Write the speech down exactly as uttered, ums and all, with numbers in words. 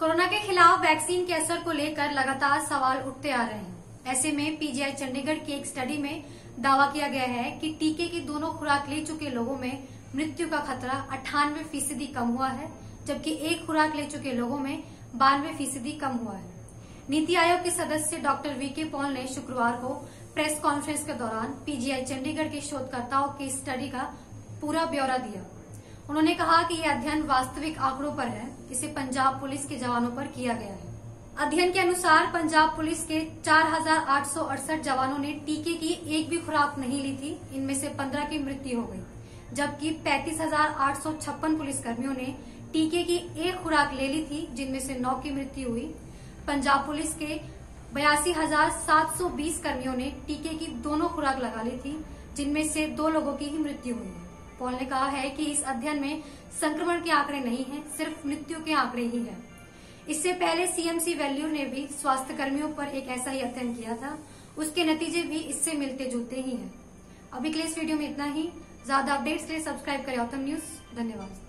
Corona के खिलाफ vaccine के असर को लेकर लगातार सवाल उठते आ रहे हैं। ऐसे में पीजीआई चंडीगढ़ की एक स्टडी में दावा किया गया है कि टीके की दोनों खुराक ले चुके लोगों में मृत्यु का खतरा अट्ठानवे फीसदी कम हुआ है, जबकि एक खुराक ले चुके लोगों में बानवे फीसदी कम हुआ है। नीति आयोग के सदस्य डॉ. वीके पॉल ने शुक्रवार को प्रेस कॉन्फ्रेंस के दौरान पीजीआई चंडीगढ़ के शोधकर्ताओं की स्टडी का पूरा ब्यौरा दिया। उन्होंने कहा कि यह अध्ययन वास्तविक आंकड़ों पर है, इसे पंजाब पुलिस के जवानों पर किया गया है। अध्ययन के अनुसार पंजाब पुलिस के चार हजार आठ सौ अड़सठ जवानों ने टीके की एक भी खुराक नहीं ली थी। इनमें से पंद्रह की मृत्यु हो गई, जबकि पैंतीस हजार आठ सौ छप्पन पुलिसकर्मियों ने टीके की एक खुराक ले ली थी, जिनमें से नौ की मृत्यु हुई। पंजाब पुलिस के बयासी हजार सात सौ बीस कर्मियों ने टीके की दोनों खुराक लगा ली थी, जिनमें से दो लोगों की ही मृत्यु हुई है। पॉल ने कहा है कि इस अध्ययन में संक्रमण के आंकड़े नहीं हैं, सिर्फ मृत्यु के आंकड़े ही हैं। इससे पहले सीएमसी वेल्लूर ने भी स्वास्थ्य कर्मियों पर एक ऐसा ही अध्ययन किया था, उसके नतीजे भी इससे मिलते जुलते ही है। अभी के लिए इस वीडियो में इतना ही। ज्यादा अपडेट्स के लिए सब्सक्राइब करें आउथम न्यूज। धन्यवाद।